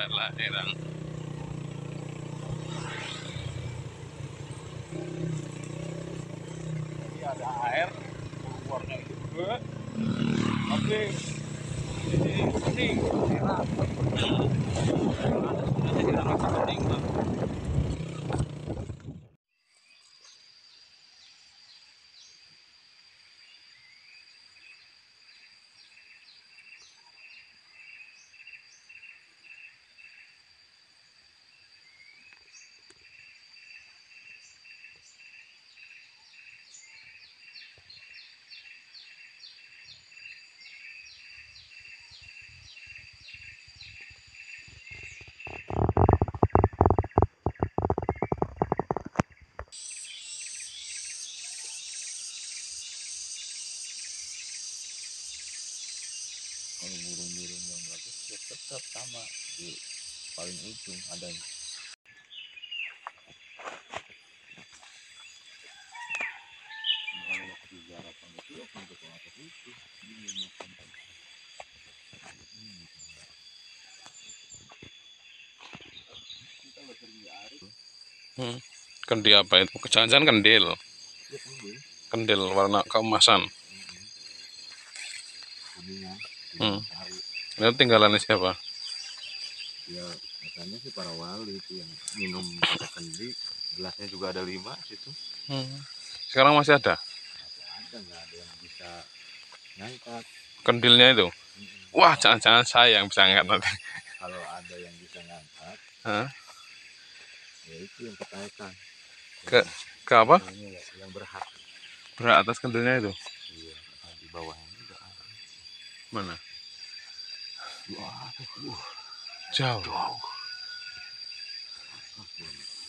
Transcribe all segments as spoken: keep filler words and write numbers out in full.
adalah herang. Ini ada air, keluarnya itu juga. Oke, ini kuning, herang. Ini herang rasa kuning, Bang. Kalau burung-burung yang bagus ya tetap sama di paling ujung adanya. Kalau kejar apa itu ya untuk apa itu ini makan. Hmm. Kendi apa itu? Kejangan kendil. Kendil warna keemasan. Hmm. Itu tinggalannya siapa? Ya katanya sih para wali itu yang minum pakai kendi, gelasnya juga ada lima situ. Hmm. Sekarang masih ada? Masih ada, nggak ada yang bisa ngangkat kendilnya itu. Hmm. Wah, jangan-jangan saya yang bisa ngangkat nanti. Kalau ada yang bisa ngangkat, huh? Ya itu yang ketahuan. Ke ke apa? Yang berhak. Berhak atas kendilnya itu? Iya, di bawahnya. Mana? Wah, uh, jauh.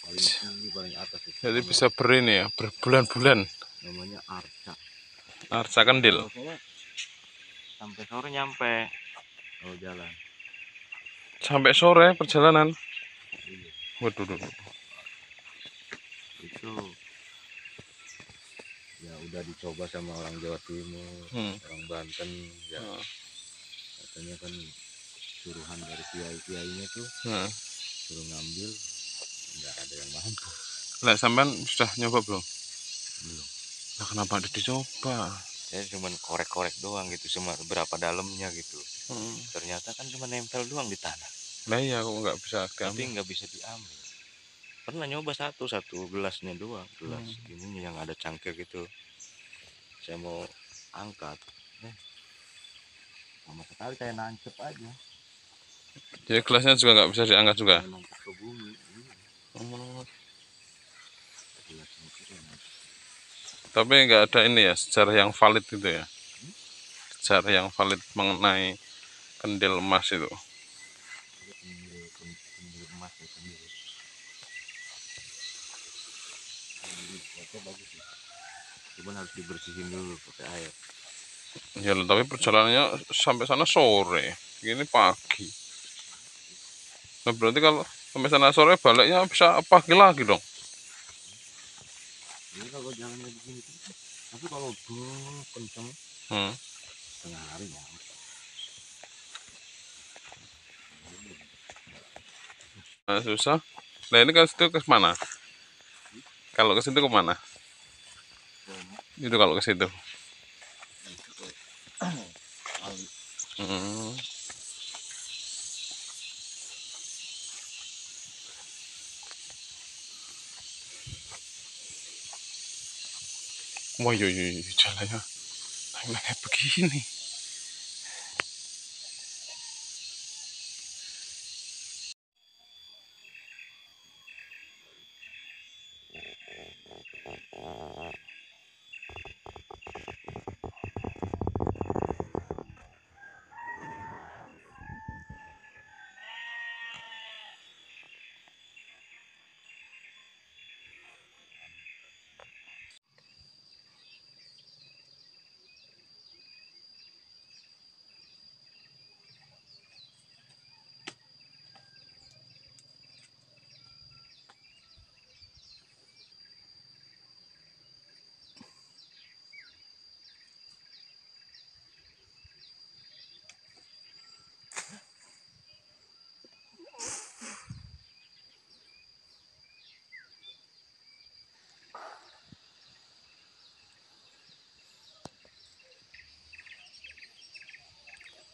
Paling tinggi, paling atas. Jadi bisa berini ya, berbulan-bulan. Namanya arca. Arca kendil. Sampai sore nyampe. Kalau jalan. Sampai sore perjalanan. Waduh, waduh. Itu ya udah dicoba sama orang Jawa Timur, hmm. orang Banten ya. Hmm. Katanya kan suruhan dari kiai-kiainya tuh, hmm. suruh ngambil, nggak ada yang mampu. Lah sampean sudah nyoba belum? Belum. Nah, kenapa ada dicoba? Saya cuma korek-korek doang gitu, cuma berapa dalamnya gitu. Hmm. Ternyata kan cuma nempel doang di tanah. Nah iya, kok nggak bisa diambil. Tapi nggak bisa diambil. Pernah nyoba satu satu gelasnya doang, gelas hmm. ini yang ada cangkir gitu. Saya mau angkat, eh, sama sekali kayak nancep aja. Jadi gelasnya juga nggak bisa diangkat juga. Nancep ke bumi. Hmm. Tapi nggak ada ini ya sejarah yang valid gitu ya, hmm? sejarah yang valid mengenai kendil emas itu. Cuman harus dibersihin dulu pakai air. Ya, tapi perjalanannya sampai sana sore, ini pagi. Nah, berarti kalau sampai sana sore baliknya bisa pagi lagi dong. Ini kalau jalannya begini, tapi kalau dulu kenceng, hmm. setengah hari ya. Nah, susah. Nah ini kan situ ke mana? Kalau ke situ kemana? Itu kalau ke situ. Hmm. Wah, yo yo jalannya naik-naik begini.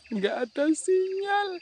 Nggak ada sinyal.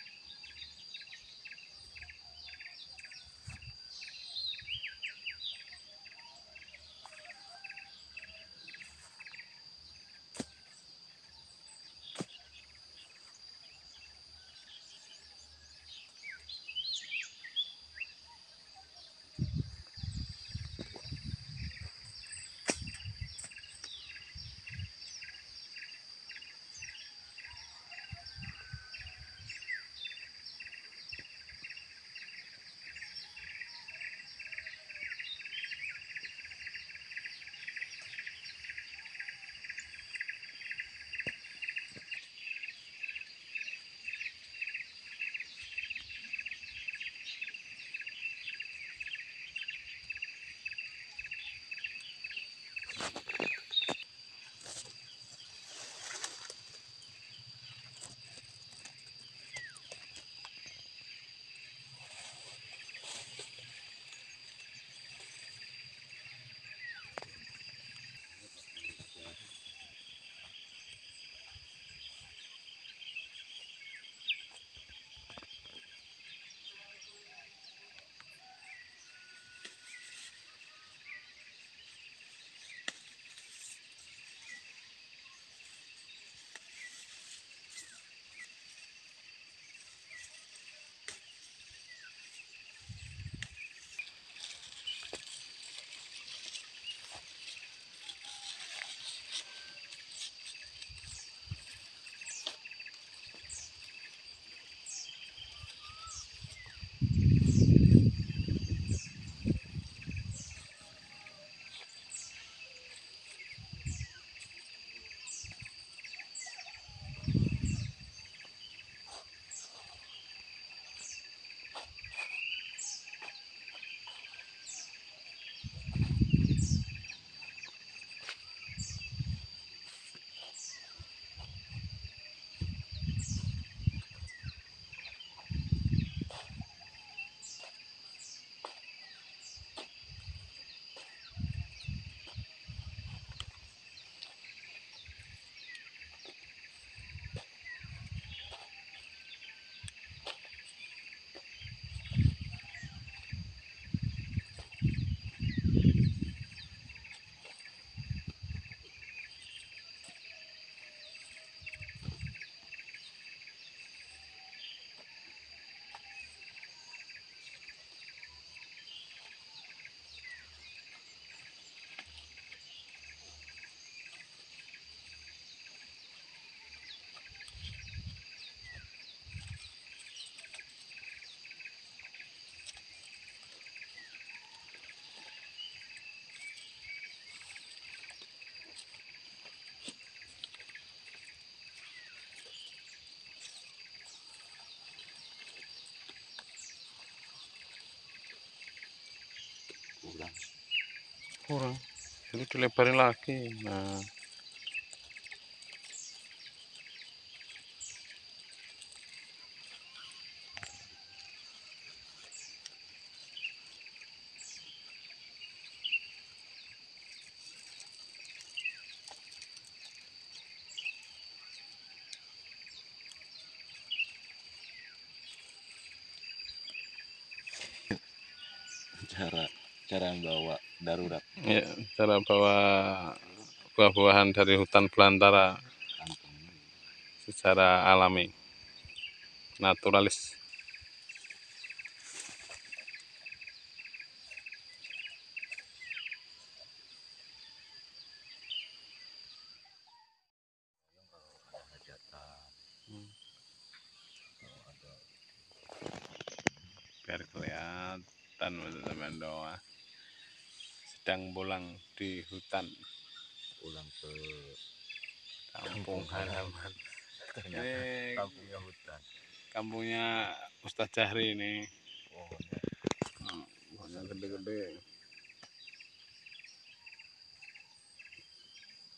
Kurang, jadi dilebarin lagi. Nah, cara cara bawa darurat. Ya, cara bawa buah-buahan dari hutan belantara secara alami, naturalis. Biar kelihatan teman-teman doa. Sedang bolang di hutan, pulang ke kampung halaman. Ini kampungnya hutan, kampungnya Ustadz Jahri ini. Pohonnya, pohonnya gede-gede.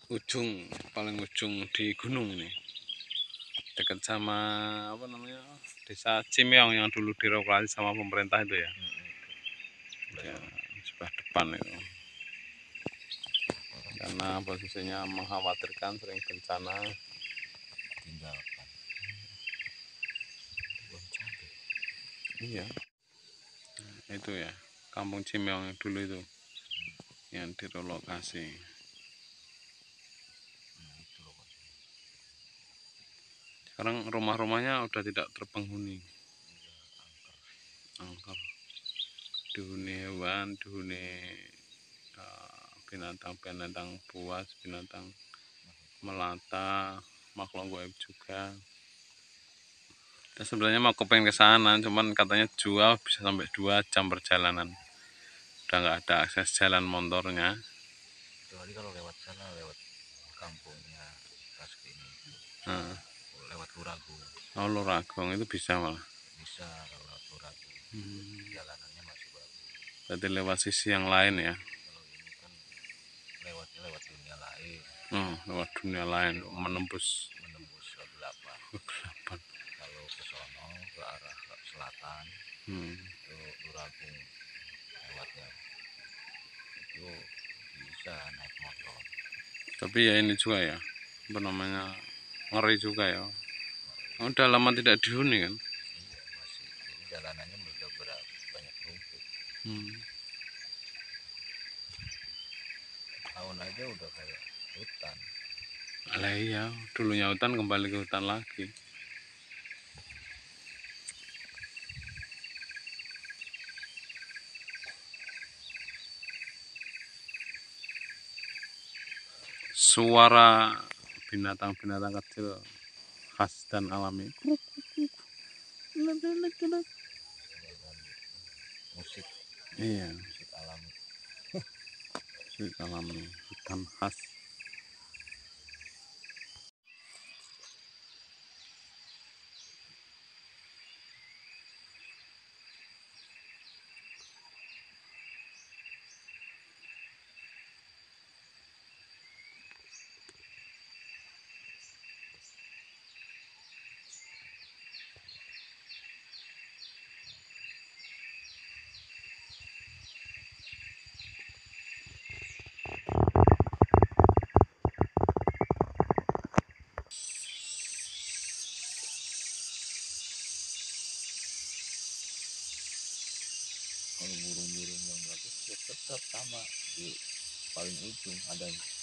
Ujung, paling ujung di gunung nih, dekat sama apa namanya desa Cimeong yang dulu direlokasi sama pemerintah itu ya. Ya, sebelah depan itu. Karena posisinya mengkhawatirkan, sering bencana, tinggalkan. Iya, itu ya kampung Cimeong yang dulu itu yang direlokasi. Sekarang rumah-rumahnya udah tidak terpenghuni, angker, dihuni hewan, dihuni binatang-binatang buas, binatang melata, makhluk gaib juga. Kita sebenarnya mau kepeng ke sana, cuman katanya jual bisa sampai dua jam perjalanan. Udah nggak ada akses jalan motornya. Kecuali kalau lewat sana, lewat kampungnya Kaski ini. Nah. Lewat Luragung. Oh, Luragung itu bisa malah. Bisa kalau Luragung. Hmm. Jalanannya masih bagus. Berarti lewat sisi yang lain ya. Kalau ini kan lewatnya lewat dunia lain. Oh, lewat dunia lain, lewat menembus. Menembus kegelapan. Kegelapan. Ke sono, ke arah ke selatan, hmm. Itu Luragung lewatnya, itu bisa naik motor. Tapi ya ini juga ya, apa namanya, ngeri juga ya. Ngeri. Udah lama tidak dihuni kan? Iya, masih. Jadi jalanannya udah berapa banyak rumput. Hmm. Tahun aja udah kayak hutan. Alah iya, dulunya hutan kembali ke hutan lagi. Suara binatang-binatang kecil khas dan alami. Musik. Iya. Musik alami. Musik alami hutan khas. Burung-burung yang bagus tetap sama di paling ujung adanya.